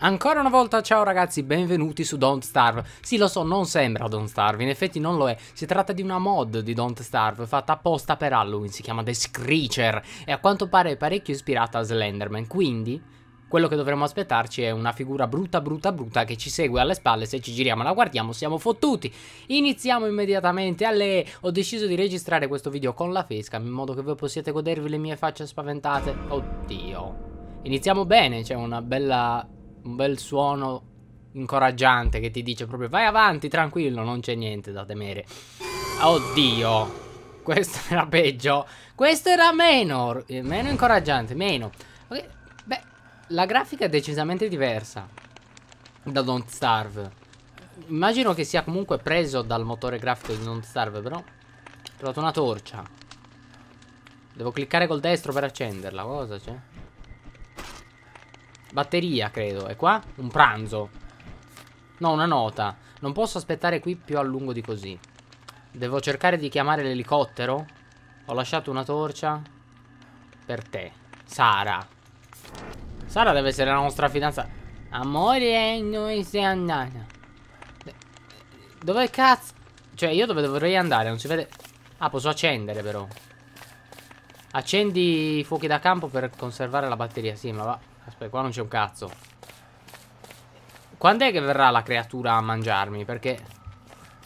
Ancora una volta ciao ragazzi, benvenuti su Don't Starve. Sì, lo so, non sembra Don't Starve, in effetti non lo è. Si tratta di una mod di Don't Starve fatta apposta per Halloween, si chiama The Screecher e a quanto pare è parecchio ispirata a Slenderman, quindi quello che dovremmo aspettarci è una figura brutta brutta brutta che ci segue alle spalle. Se ci giriamo e la guardiamo siamo fottuti. Iniziamo immediatamente alle... Ho deciso di registrare questo video con la facecam in modo che voi possiate godervi le mie facce spaventate. Oddio. Iniziamo bene, c'è una bella... un bel suono incoraggiante che ti dice proprio vai avanti tranquillo, non c'è niente da temere. Oddio. Questo era peggio. Questo era meno... meno incoraggiante, meno... Ok. La grafica è decisamente diversa da Don't Starve. Immagino che sia comunque preso dal motore grafico di Don't Starve, però. Ho trovato una torcia. Devo cliccare col destro per accenderla. Cosa c'è? Batteria, credo. E qua? Un pranzo. No, una nota. Non posso aspettare qui più a lungo di così. Devo cercare di chiamare l'elicottero. Ho lasciato una torcia per te, Sara. Sara deve essere la nostra fidanzata. Amore, noi siamo andati. Dove cazzo? Cioè, io dove dovrei andare? Non si vede. Ah, posso accendere però. Accendi i fuochi da campo per conservare la batteria. Sì, ma va. Aspetta, qua non c'è un cazzo. Quando è che verrà la creatura a mangiarmi? Perché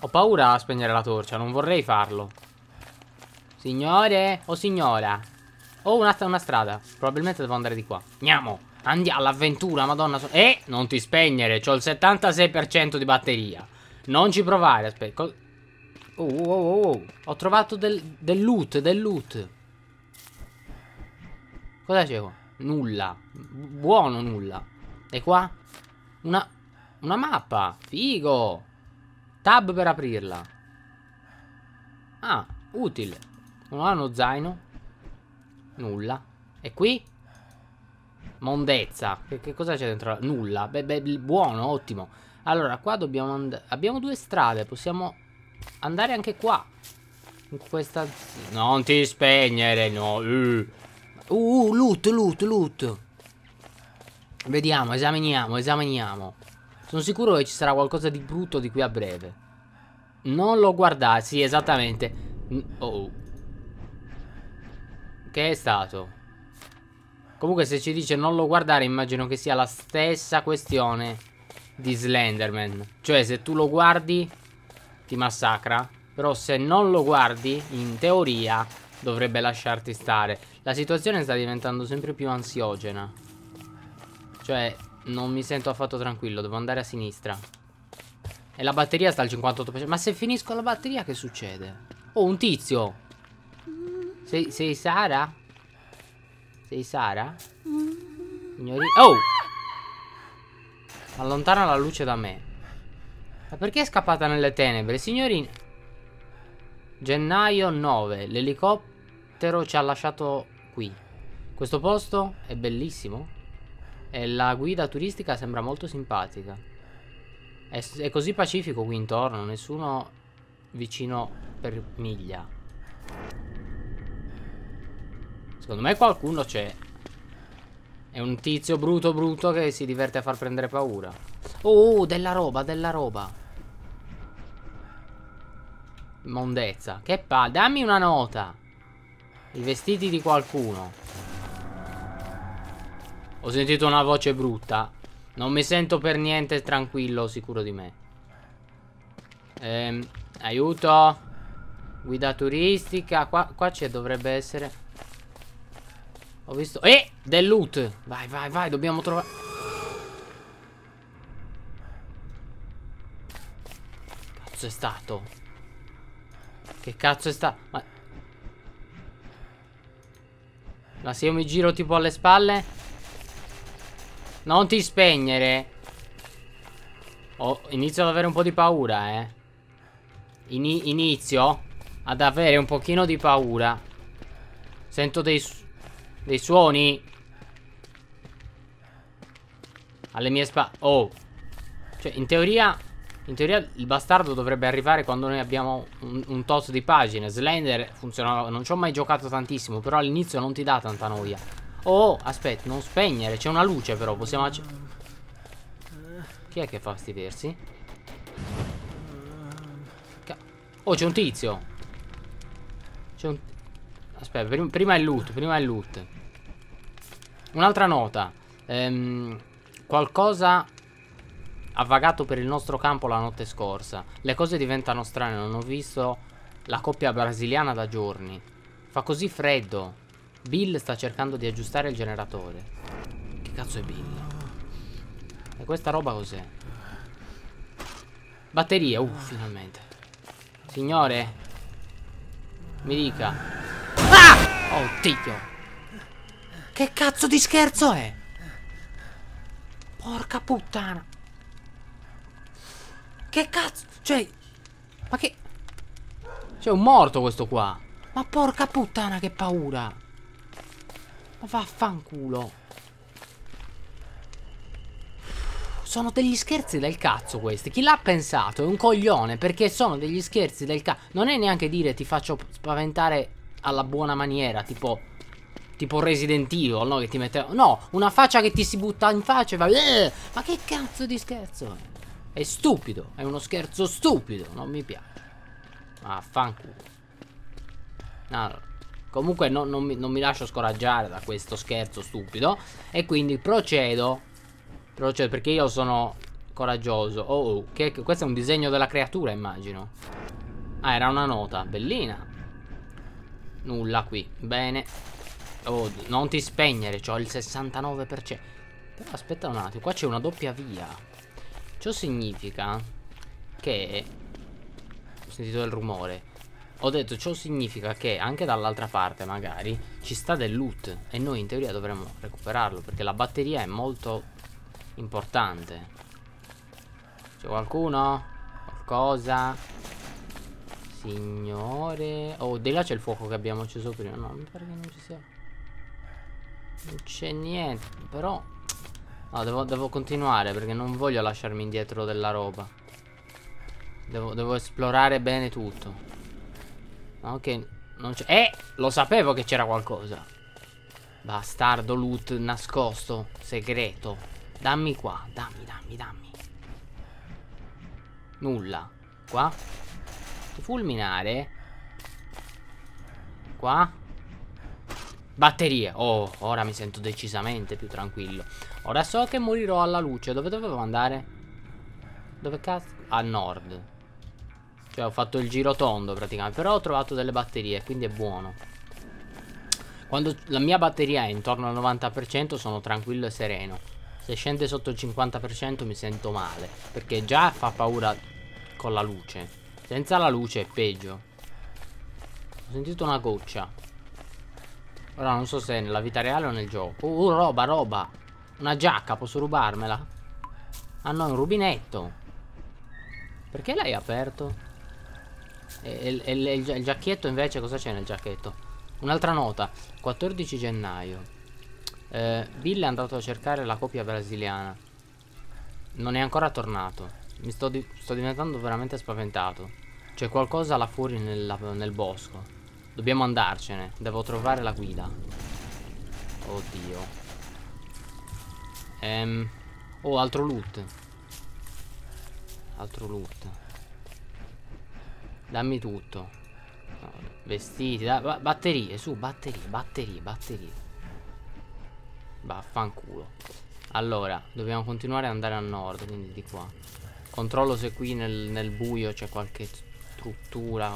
ho paura a spegnere la torcia. Non vorrei farlo. Signore o signora? Oh, una strada. Probabilmente devo andare di qua. Andiamo. Andiamo all'avventura, madonna. Non ti spegnere. C'ho il 76% di batteria. Non ci provare. Aspetta. Ho trovato del loot. Cosa c'è qua? Nulla. Buono nulla. E qua? Una mappa. Figo. Tab per aprirla. Ah, utile. Non ha uno zaino. Nulla. E qui? Mondezza. Che cosa c'è dentro? Nulla. Buono, ottimo. Allora, qua dobbiamo andare. Abbiamo due strade. Possiamo andare anche qua. In questa... Non ti spegnere, no. Loot. Vediamo, esaminiamo. Sono sicuro che ci sarà qualcosa di brutto di qui a breve. Non lo guardare. Sì, esattamente. Che è stato? Comunque se ci dice non lo guardare, immagino che sia la stessa questione di Slenderman. Cioè se tu lo guardi ti massacra, però se non lo guardi in teoria dovrebbe lasciarti stare. La situazione sta diventando sempre più ansiogena. Cioè non mi sento affatto tranquillo, devo andare a sinistra. E la batteria sta al 58%. Ma se finisco la batteria che succede? Oh, un tizio. Sei Sara? Sei Sara? Signori... Oh! Allontana la luce da me. Ma perché è scappata nelle tenebre? Signorina... Gennaio 9. L'elicottero ci ha lasciato qui. Questo posto è bellissimo. E la guida turistica sembra molto simpatica. È così pacifico qui intorno. Nessuno vicino per miglia. Secondo me qualcuno c'è. È un tizio brutto brutto che si diverte a far prendere paura. Oh, della roba. Mondezza. Che pa... Dammi una nota. I vestiti di qualcuno. Ho sentito una voce brutta. Non mi sento per niente tranquillo, sicuro di me. Aiuto. Guida turistica. Qua c'è, dovrebbe essere... Ho visto... Del loot! Vai, dobbiamo trovare... Cazzo è stato? Che cazzo è stato? Ma se io mi giro tipo alle spalle... Non ti spegnere! Oh, inizio ad avere un po' di paura, Inizio ad avere un pochino di paura. Sento dei suoni alle mie spalle. Oh. Cioè in teoria il bastardo dovrebbe arrivare quando noi abbiamo un tot di pagine. Slender funzionava. Non ci ho mai giocato tantissimo, però all'inizio non ti dà tanta noia. Oh, aspetta, non spegnere. C'è una luce però. Possiamo accendere. Chi è che fa sti versi? Oh, c'è un tizio. C'è un... Aspetta, prima il loot, prima il loot. Un'altra nota. Qualcosa ha vagato per il nostro campo la notte scorsa. Le cose diventano strane, non ho visto la coppia brasiliana da giorni. Fa così freddo. Bill sta cercando di aggiustare il generatore. Che cazzo è Bill? E questa roba cos'è? Batterie, finalmente. Signore, mi dica. Ah! Oh, ticchio. Che cazzo di scherzo è? Porca puttana. Che cazzo? Cioè, ma che... C'è un morto questo qua. Ma porca puttana che paura. Ma vaffanculo. Sono degli scherzi del cazzo questi. Chi l'ha pensato è un coglione, perché sono degli scherzi del cazzo. Non è neanche dire ti faccio spaventare alla buona maniera, tipo Resident Evil, no? Che ti mette... No, una faccia che ti si butta in faccia e va... Ma che cazzo di scherzo è? È stupido, è uno scherzo stupido, non mi piace. Vaffanculo. Allora, comunque non mi lascio scoraggiare da questo scherzo stupido e quindi procedo. Procedo perché io sono coraggioso. Oh, questo è un disegno della creatura, immagino. Ah, era una nota, bellina. Nulla qui, bene. Oh, non ti spegnere, c'ho il 69%. Però aspetta un attimo, qua c'è una doppia via. Ciò significa che... Ho sentito il rumore. Ho detto, ciò significa che anche dall'altra parte magari ci sta del loot. E noi in teoria dovremmo recuperarlo, perché la batteria è molto importante. C'è qualcuno? Qualcosa? Signore... Oh, di là c'è il fuoco che abbiamo acceso prima. No, mi pare che non ci sia... Non c'è niente, però... No, devo continuare perché non voglio lasciarmi indietro della roba. Devo esplorare bene tutto. Ok, non c'è... Lo sapevo che c'era qualcosa. Bastardo loot nascosto, segreto. Dammi qua, dammi. Nulla. Qua? Fulminare. Qua? Batterie. Oh, ora mi sento decisamente più tranquillo. Ora so che morirò alla luce. Dove dovevo andare? Dove cazzo? A nord. Cioè ho fatto il giro tondo praticamente. Però ho trovato delle batterie, quindi è buono. Quando la mia batteria è intorno al 90% sono tranquillo e sereno. Se scende sotto il 50% mi sento male, perché già fa paura con la luce. Senza la luce è peggio. Ho sentito una goccia. Ora non so se è nella vita reale o nel gioco. Roba. Una giacca, posso rubarmela? Ah no, un rubinetto. Perché l'hai aperto? E il giacchetto invece, cosa c'è nel giacchetto? Un'altra nota. 14 gennaio. Bill è andato a cercare la coppia brasiliana. Non è ancora tornato. Sto diventando veramente spaventato. C'è qualcosa là fuori nel bosco. Dobbiamo andarcene. Devo trovare la guida. Oddio. Oh, altro loot. Altro loot. Dammi tutto. Vestiti. Batterie. Su, batterie. Vaffanculo. Allora, dobbiamo continuare ad andare a nord. Quindi di qua. Controllo se qui nel buio c'è qualche struttura.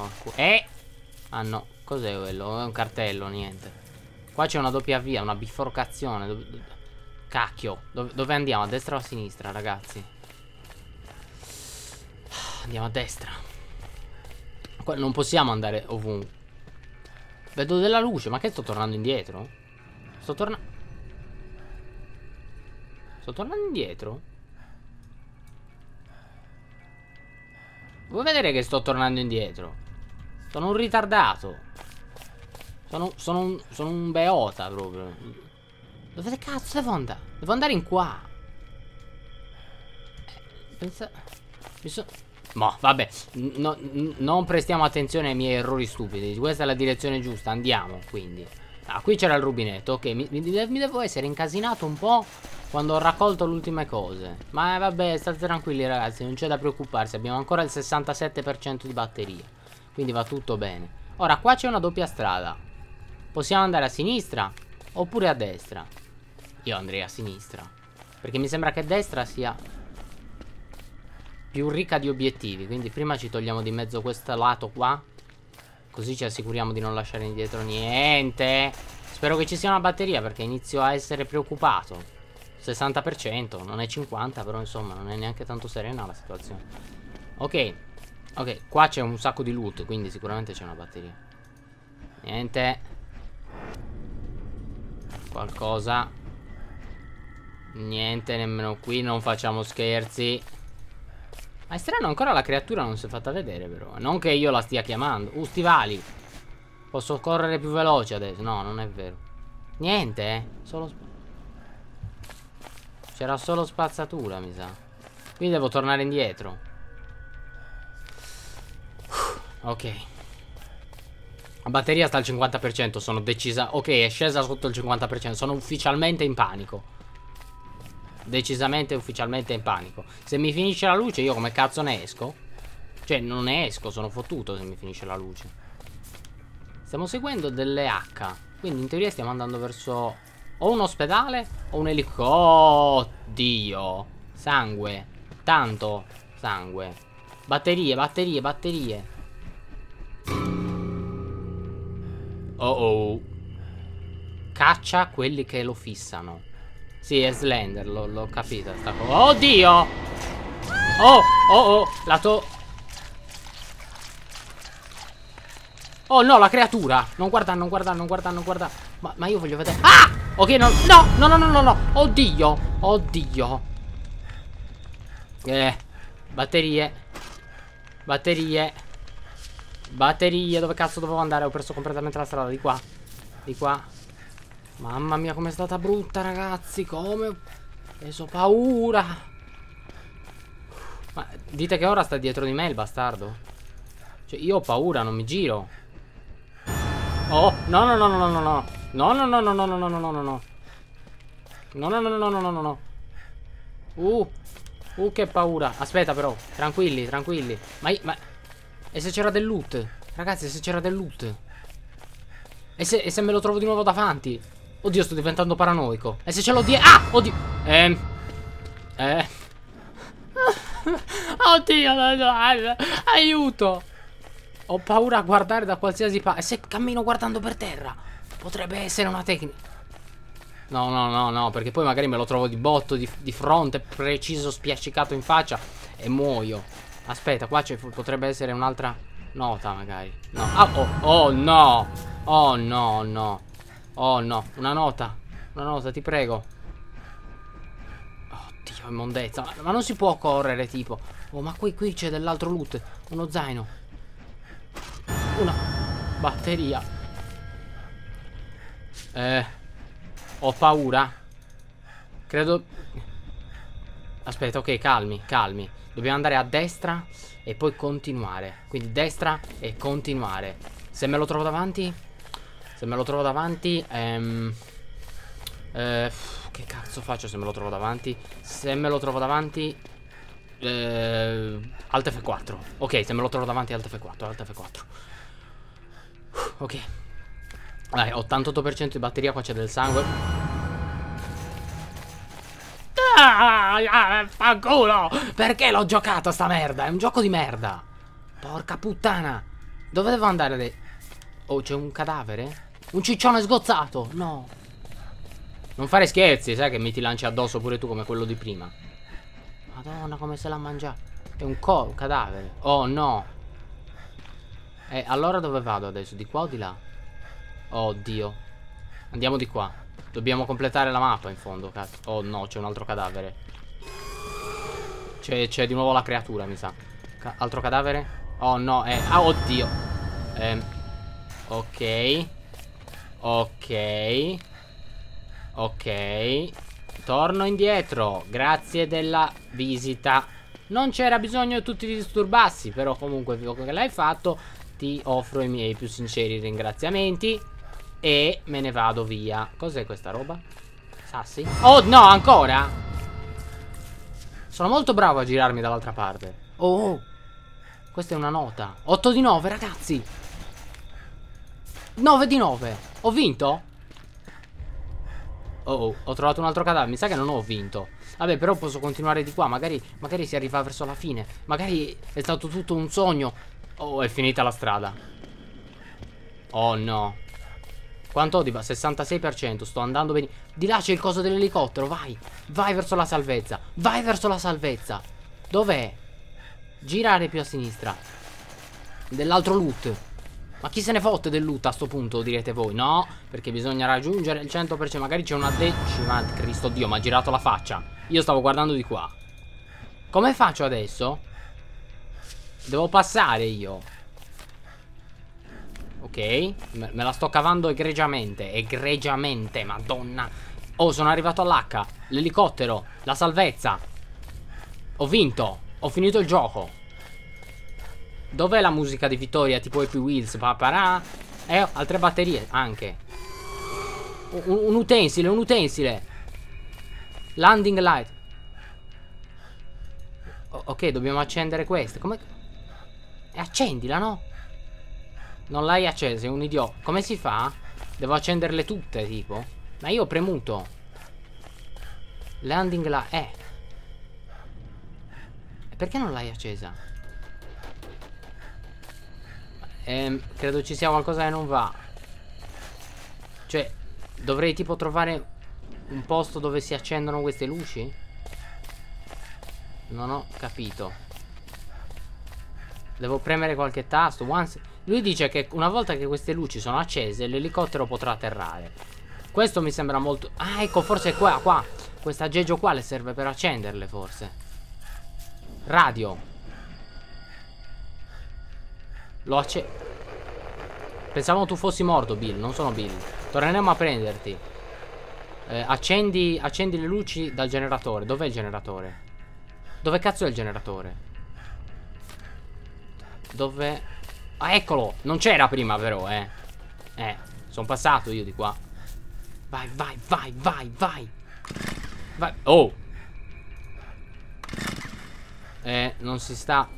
Ah no. Cos'è quello? È un cartello, niente. Qua c'è una doppia via, una biforcazione. Cacchio. Dove andiamo? A destra o a sinistra, ragazzi? Andiamo a destra. Qua non possiamo andare ovunque. Vedo della luce, ma che sto tornando indietro? Sto tornando indietro? Vuoi vedere che sto tornando indietro? Sono un ritardato. Sono un beota proprio. Dove cazzo devo andare? Devo andare in qua. Vabbè. Non prestiamo attenzione ai miei errori stupidi. Questa è la direzione giusta. Andiamo, quindi. Ah, qui c'era il rubinetto. Ok, mi devo essere incasinato un po'. quando ho raccolto le ultime cose. Ma vabbè, state tranquilli ragazzi, non c'è da preoccuparsi, abbiamo ancora il 67% di batteria, quindi va tutto bene. Ora qua c'è una doppia strada, possiamo andare a sinistra oppure a destra. Io andrei a sinistra, perché mi sembra che destra sia più ricca di obiettivi. Quindi prima ci togliamo di mezzo questo lato qua, così ci assicuriamo di non lasciare indietro niente. Spero che ci sia una batteria, perché inizio a essere preoccupato. 60%, non è 50, però insomma non è neanche tanto serena la situazione. Ok, ok, qua c'è un sacco di loot, quindi sicuramente c'è una batteria. Niente. Qualcosa. Niente, nemmeno qui, non facciamo scherzi. Ma è strano, ancora la creatura non si è fatta vedere però. Non che io la stia chiamando. Stivali. Posso correre più veloce adesso. No, non è vero. Niente, solo spazio. C'era solo spazzatura, mi sa. Quindi devo tornare indietro. Ok. La batteria sta al 50%, sono decisa. Ok, è scesa sotto il 50%. Sono ufficialmente in panico. Decisamente, ufficialmente in panico. Se mi finisce la luce, io come cazzo ne esco? Cioè, non ne esco, sono fottuto se mi finisce la luce. Stiamo seguendo delle H. Quindi, in teoria, stiamo andando verso... o un ospedale o un elicottero. Oddio. Sangue. Tanto sangue. Batterie, batterie, batterie. Oh oh. Caccia quelli che lo fissano. Sì, è Slender, l'ho capita sta cosa. Oddio. Oh oh oh. La to... oh no, la creatura. Non guarda, non guarda, non guarda, non guarda. Ma io voglio vedere. Ah! Ok, no, no, no, no, no, no. Oddio, oddio. Batterie. Batterie. Batterie, dove cazzo dovevo andare? Ho perso completamente la strada, di qua. Di qua. Mamma mia, com'è stata brutta, ragazzi. Come ho preso paura. Ma dite che ora sta dietro di me il bastardo. Cioè, io ho paura, non mi giro. Oh, no, no, no, no, no, no. No, no, no, no, no, no, no, no, no, no. No, no, no, no, no, no, no. Che paura. Aspetta però, tranquilli, tranquilli. Ma... e se c'era del loot? Ragazzi, se c'era del loot? E se me lo trovo di nuovo davanti? Oddio, sto diventando paranoico. E se ce l'ho di... ah, oddio. Oddio, aiuto. Ho paura a guardare da qualsiasi parte. E se cammino guardando per terra? Potrebbe essere una tecnica. No, no, no, no, perché poi magari me lo trovo di botto, di fronte, preciso, spiaccicato in faccia e muoio. Aspetta, qua potrebbe essere un'altra nota magari. No, ah, oh no. Oh no, no. Oh no, una nota. Una nota, ti prego. Oddio, immondezza. Ma non si può correre, tipo. Oh, ma qui c'è dell'altro loot. Uno zaino. Una batteria. Ho paura. Credo. Aspetta, ok, calmi, calmi. Dobbiamo andare a destra e poi continuare. Quindi destra e continuare. Se me lo trovo davanti. Se me lo trovo davanti che cazzo faccio se me lo trovo davanti? Se me lo trovo davanti Alt F4. Ok, se me lo trovo davanti Alt F4, Alt F4. Ok. 88% di batteria, qua c'è del sangue. Fanculo! Perché l'ho giocata sta merda? È un gioco di merda. Porca puttana. Dove devo andare adesso? Oh, c'è un cadavere? Un ciccione sgozzato. No. Non fare scherzi, sai che mi ti lanci addosso pure tu come quello di prima. Madonna, come se l'ha mangiato. È un cadavere. Oh no. E allora dove vado adesso? Di qua o di là? Oddio. Andiamo di qua. Dobbiamo completare la mappa in fondo. Cazzo. Oh no, c'è un altro cadavere. C'è di nuovo la creatura, mi sa. Altro cadavere? Oh no, ah, oddio. Ok. Ok. Ok. Torno indietro. Grazie della visita. Non c'era bisogno che tutti ti disturbassi, però comunque visto che l'hai fatto, ti offro i miei più sinceri ringraziamenti e me ne vado via. Cos'è questa roba? Sassi? Oh no, ancora? Sono molto bravo a girarmi dall'altra parte. Oh, questa è una nota. 8 di 9, ragazzi. 9 di 9. Ho vinto? Oh, ho trovato un altro cadavere. Mi sa che non ho vinto. Vabbè, però posso continuare di qua. Magari si arriva verso la fine. Magari è stato tutto un sogno. Oh, è finita la strada. Oh no. Quanto ho di 66%, sto andando bene. Di là c'è il coso dell'elicottero, vai. Vai verso la salvezza. Vai verso la salvezza. Dov'è? Girare più a sinistra. Dell'altro loot. Ma chi se ne fotte del loot a sto punto, direte voi? No, perché bisogna raggiungere il 100%. Magari c'è una decima. Cristo Dio, mi ha girato la faccia. Io stavo guardando di qua. Come faccio adesso? Devo passare io. Ok, me la sto cavando egregiamente. Egregiamente, madonna. Oh, sono arrivato all'H. L'elicottero, la salvezza. Ho vinto, ho finito il gioco. Dov'è la musica di vittoria? Tipo Happy Wheels, paparà. Altre batterie, anche un utensile, un utensile. Landing light. Ok, dobbiamo accendere queste. Come? Accendila, no? Non l'hai accesa, sei un idiota. Come si fa? Devo accenderle tutte, tipo. Ma io ho premuto. Landing la... Perché non l'hai accesa? Credo ci sia qualcosa che non va. Cioè, dovrei tipo trovare un posto dove si accendono queste luci? Non ho capito. Devo premere qualche tasto. Lui dice che una volta che queste luci sono accese, l'elicottero potrà atterrare. Questo mi sembra molto... Ah, ecco, forse è qua, qua. Questo aggeggio qua le serve per accenderle, forse. Radio. Lo accendo. Pensavo tu fossi morto, Bill. Non sono Bill. Torneremo a prenderti. Accendi le luci dal generatore. Dov'è il generatore? Dove cazzo è il generatore? Dove... Ah, eccolo, non c'era prima però, sono passato io di qua. Vai, vai, vai, vai, vai. Vai. Oh. Non si sta.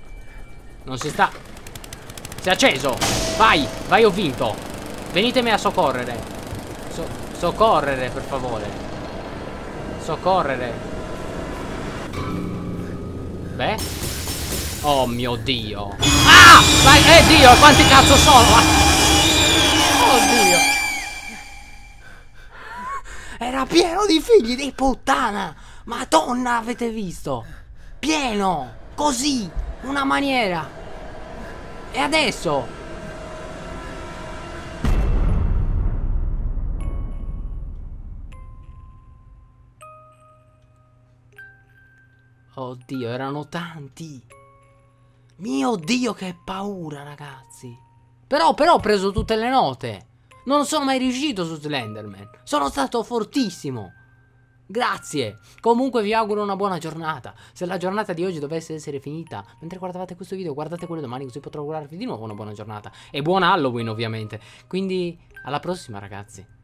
Non si sta. Si è acceso. Vai, vai, ho vinto. Venitemi a soccorrere. Soccorrere, per favore. Soccorrere. Beh. Oh mio Dio. Ah! Vai, Dio, quanti cazzo sono? Oh Dio. Era pieno di figli di puttana. Madonna, avete visto? Pieno. Così. Una maniera. E adesso? Oh Dio, erano tanti. Mio Dio, che paura, ragazzi. Però ho preso tutte le note. Non sono mai riuscito su Slenderman. Sono stato fortissimo. Grazie. Comunque vi auguro una buona giornata. Se la giornata di oggi dovesse essere finita mentre guardavate questo video, guardate quello domani, così potrò augurarvi di nuovo una buona giornata. E buon Halloween, ovviamente. Quindi alla prossima, ragazzi.